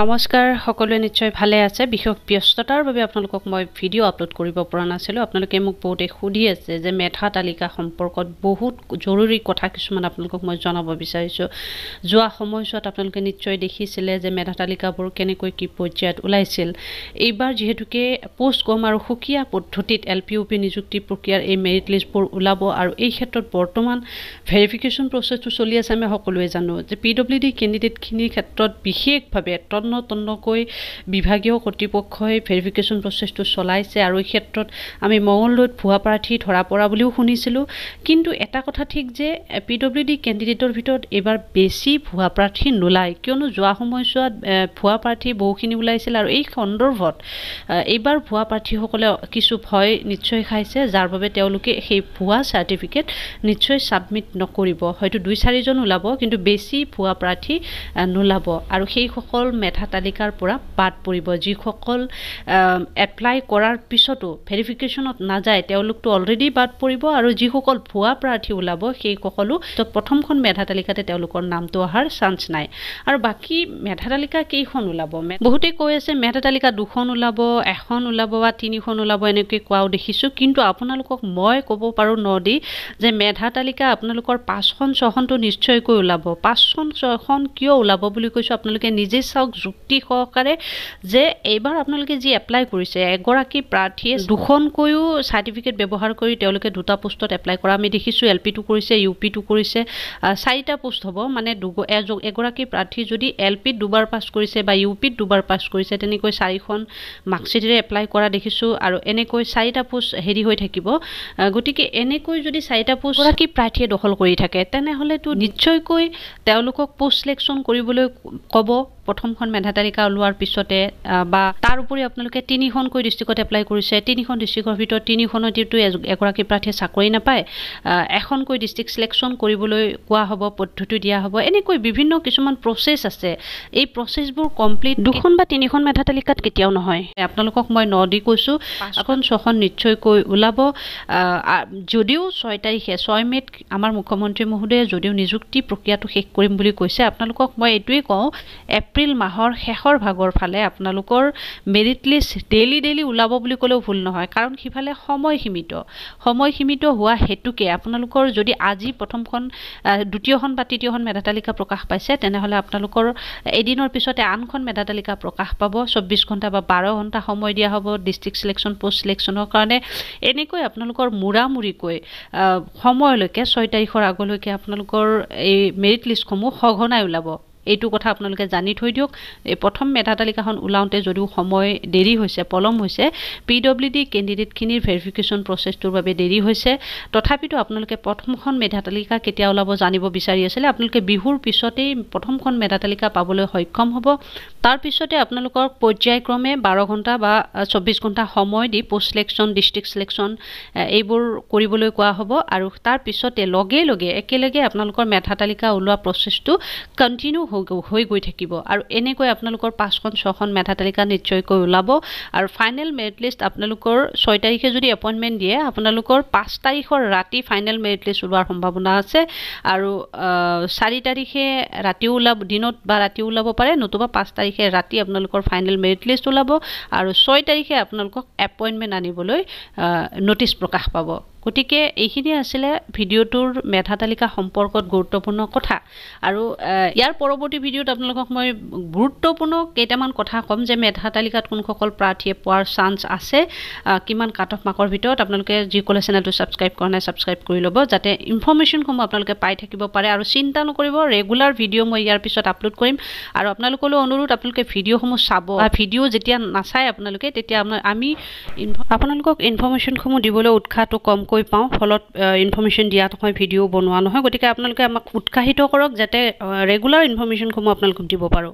নমস্কাৰ সকলোৱে নিশ্চয় ভালে আছে বিশেষ ব্যস্ততাৰ বাবে আপোনালোকক মই ভিডিঅ' আপলোড কৰিব পৰা নাছিলো আপোনালোকে মোক বহুতে খুদি আছে যে মেথা তালিকা সম্পৰ্কত বহুত জৰুৰী কথা কিছুমান আপোনালোকক মই জনাব বিচাৰিছো যোৱা সময়ছোৱাত আপোনালোকে নিশ্চয় দেখিছিল যে মেথা তালিকাবোৰ কেনেকৈ কি পৰ্যায়ত ওলাইছিল এইবাৰ যেহেতুকে পোষ্ট কম আৰু হুকিয়া পদ্ধতিত এলপিইউপি নিযুক্তি প্ৰক্ৰিয়াৰ এই মেৰিট লিষ্টবোৰ ওলাব আৰু এই ক্ষেত্ৰত বৰ্তমান ভেৰিফিকেচন প্ৰচেছটো চলি আছে আমি সকলোৱে জানো যে পিডব্লিউডি কেণ্ডিডেট খিনিৰ ক্ষেত্ৰত বিশেষভাৱে তন্নতন্নকৈ বিভাগীয় কৰ্তৃপক্ষই ভেৰিফিকেচন প্ৰচেছটো চলাইছে আৰু এই ক্ষেত্ৰত আমি মংগলদৈত ভুৱা প্ৰাৰ্থী ধৰা পৰা বুলিও শুনিছিলো কিন্তু এটা কথা ঠিক যে পিডব্লিউডি কেণ্ডিডেটৰ ভিতৰত এবাৰ বেছি ভুৱা প্ৰাৰ্থী নোলাই কিয়নো যোৱা সময়ছোৱাত ভুৱা প্ৰাৰ্থী বহুখিনি ওলাইছিল আৰু এই সন্দৰ্ভত এবাৰ ভুৱা প্ৰাৰ্থীসকলে কিছু ভয় নিশ্চয় খাইছে যাৰ বাবে তেওঁলোকে সেই ভুৱা চাৰ্টিফিকেট নিশ্চয় সাবমিট নকৰিব হয়তো 2-4জন ওলাব কিন্তু বেছি ভুৱা প্ৰাৰ্থী নোলাব আৰু সেইসকল মেথা তালিকাৰ পৰা বাদ পৰিব যিসকল এপ্লাই কৰাৰ পিছতো ভেৰিফিকেচনত না যায় তেওঁলোকটো অলৰেডি বাদ পৰিব আৰু যিসকল ভুৱা প্ৰাৰ্থী ওলাব সেইসকলো প্ৰথমখন মেথা তালিকাতে তেওঁলোকৰ নামটো অহাৰ চান্স নাই আৰু বাকি মেথা তালিকা কেইখন ওলাব বহুতে কৈ আছে মেথা তালিকা 2খন ওলাব 1খন ওলাব বা 3খন ওলাব এনেকৈ কোৱাও দেখিছো কিন্তু আপোনালোকক মই ক'ব পাৰো নদি যে মেথা তালিকা আপোনালোকৰ 5খন 6খন তো নিশ্চয়কৈ ওলাব 5খন 6খন কিয় ওলাব বুলি কৈছো আপোনালোকে নিজে চাওক যুক্তি সহকাৰে যে এবাৰ আপোনালোকে যি এপ্লাই কৰিছে এগৰাকী প্ৰাৰ্থীয়ে 2খন কৈও সাৰ্টিফিকেট ব্যৱহাৰ কৰি তেওঁলোকে 2টা পোষ্টত এপ্লাই কৰা আমি দেখিছো এলপিটো কৰিছে ইউপিটো কৰিছে 4টা পোষ্ট হ'ব মানে এগৰাকী প্ৰাৰ্থী যদি এলপি দুবাৰ পাস কৰিছে বা ইউপি দুবাৰ পাস কৰিছে তেনেকৈ 4খন মাৰ্কশিটৰে এপ্লাই কৰা দেখিছো আৰু এনেকৈ 4টা পোষ্ট হেৰি হৈ থাকিব গতিকে এনেকৈ যদি 4টা পোষ্ট এগৰাকী প্ৰাৰ্থীয়ে দখল কৰি থাকে তেনেহলে তো নিশ্চয়কৈ তেওঁলোকক পোষ্ট সিলেকশন কৰিবলৈ ক'ব প্ৰথমখন মেধা তালিকা ওলোৱাৰ পিছতে বা তাৰ উপৰি আপোনালোকে 3খন কৈ ডিস্ট্ৰিক্টত এপ্লাই কৰিছে 3খন ডিস্ট্ৰিক্টৰ ভিতৰত 3খনত ইটো এগৰাকী প্ৰাৰ্থীয়ে চাকৰি নাপায় এখন কৈ ডিস্ট্ৰিক্ট সিলেকশন কৰিবলৈ কোৱা হ'ব পদ্ধতি দিয়া হ'ব এনেকৈ বিভিন্ন কিছুমান প্ৰচেছ আছে এই প্ৰচেছবোৰ কমপ্লিট 2খন বা 3খন মেধা তালিকাত কেতিয়াও নহয় আপোনালোকক মই নদি কৈছো এখন 6খন নিশ্চয়কৈ ওলাব যদিও 6 তাৰিখে 6 মেত আমাৰ মুখ্যমন্ত্ৰী মহোদয়ে যদিও নিযুক্তি প্ৰক্ৰিয়াটো শেষ কৰিম বুলি কৈছে আপোনালোকক মই এটোই কওঁ এপ্ৰিল মাহৰ শেষৰ ভাগৰ ফালে আপোনালোকৰ মেৰিট লিষ্ট ডেইলি ওলাব বুলি ক'লেও ভুল নহয় কাৰণ কিফালে সময় সীমিত হোৱা হেতুকে আপোনালোকৰ যদি আজি প্ৰথমখন দ্বিতীয়খন বা তৃতীয়খন মেধা তালিকা প্ৰকাশ পাইছে তেনেহলে আপোনালোকৰ এদিনৰ পিছতে আনখন মেধা তালিকা প্ৰকাশ পাব 24 ঘণ্টা বা 12 ঘণ্টা সময় দিয়া হ'ব ডিস্ট্ৰিক্ট সিলেকশন পোষ্ট সিলেকশনৰ কাৰণে এনেকৈ আপোনালোকৰ মুৰামুৰিকৈ সময়লৈকে 6 তাৰিখৰ আগলৈকে আপোনালোকৰ এই মেৰিট লিষ্টসমূহ সঘনাই ওলাব এইটো কথা আপোনালোকে জানি থৈ দিওক এই প্ৰথম মেধা তালিকাখন ওলাওতে যদিও সময় দেৰি হৈছে পলম হৈছে পিডব্লিউডি কেণ্ডিডেট খিনিৰ ভেৰিফিকেচন প্ৰচেছটোৰ বাবে দেৰি হৈছে তথাপিতো আপোনালোকে প্ৰথমখন মেধা তালিকা কেতিয়া ওলাব জানিব বিচাৰি আছিল আপোনালোকে বিহুৰ পিছতেই প্ৰথমখন মেধা তালিকা পাবলৈ সক্ষম হ'ব তাৰ পিছতে আপোনালোকক পৰ্যায়ক্ৰমে 12 ঘণ্টা বা 24 ঘণ্টা সময় দি পোষ্ট সিলেকশন ডিস্ট্ৰিক্ট সিলেকশন এইবোৰ কৰিবলৈ কোৱা হ'ব আৰু তাৰ পিছতে লগে একেলগে আপোনালোকৰ মেধা তালিকা ওলোৱা প্ৰচেছটো কন্টিনিউ হৈ গৈ থাকিব আৰু এনেকৈ আপোনালোকৰ 5খন 6খন মেধা তালিকা নিশ্চয়কৈ ওলাব আৰু ফাইনাল মেৰিট লিষ্ট আপোনালোকৰ 6 তাৰিখে যদি এপইন্টমেন্ট দিয়ে আপোনালোকৰ 5 তাৰিখৰ ৰাতি ফাইনাল মেৰিট লিষ্ট ওলোৱাৰ সম্ভাৱনা আছে আৰু 4 তাৰিখে ৰাতি ওলাব দিনত বা ৰাতি ওলাব পাৰে নতুবা 5 তাৰিখে ৰাতি আপোনালোকৰ ফাইনাল মেৰিট লিষ্ট ওলাব আৰু 6 তাৰিখে আপোনালোকক এপইন্টমেন্ট আনিবলৈ নোটিছ প্ৰকাশ পাব গতিকে এইখিনি আছিল ভিডিওটোৰ মেধা তালিকা সম্পৰ্কত গুৰুত্বপূৰ্ণ কথা আৰু ইয়াৰ পৰৱৰ্তী ভিডিওত আপোনালোকক মই গুৰুত্বপূৰ্ণ কেইটামান কথা কম যে মেধা তালিকাত কোনসকল প্ৰাৰ্থীয়ে পোৱাৰ চান্স আছে কিমান কাট অফ মাৰ্কৰ ভিতৰত আপোনালোকে যিকোনো চেনেলটো সাবস্ক্ৰাইব কৰা নাই সাবস্ক্ৰাইব কৰি ল'ব যাতে ইনফৰমেচনসমূহ আপোনালোকে পাই থাকিব পাৰে আৰু চিন্তা নকৰিব ৰেগুলাৰ ভিডিও মই ইয়াৰ পিছত আপলোড কৰিম আৰু আপোনালোকলৈ অনুৰোধ আপোনালোকে ভিডিওসমূহ চাব আৰু ভিডিও যেতিয়া নাচাই আপোনালোকে তেতিয়া আমি আপোনালোকক ইনফৰমেচনসমূহ দিবলৈ উৎসাহটো কম কই পাও ফলত ইনফৰমেচন দিয়া তকৈ ভিডিও বনোৱা নহয় গতিকে আপোনালোকে আমাক উৎসাহিত কৰক যাতে ৰেগুলাৰ ইনফৰমেচন সমূহ আপোনালোকক দিব পাৰো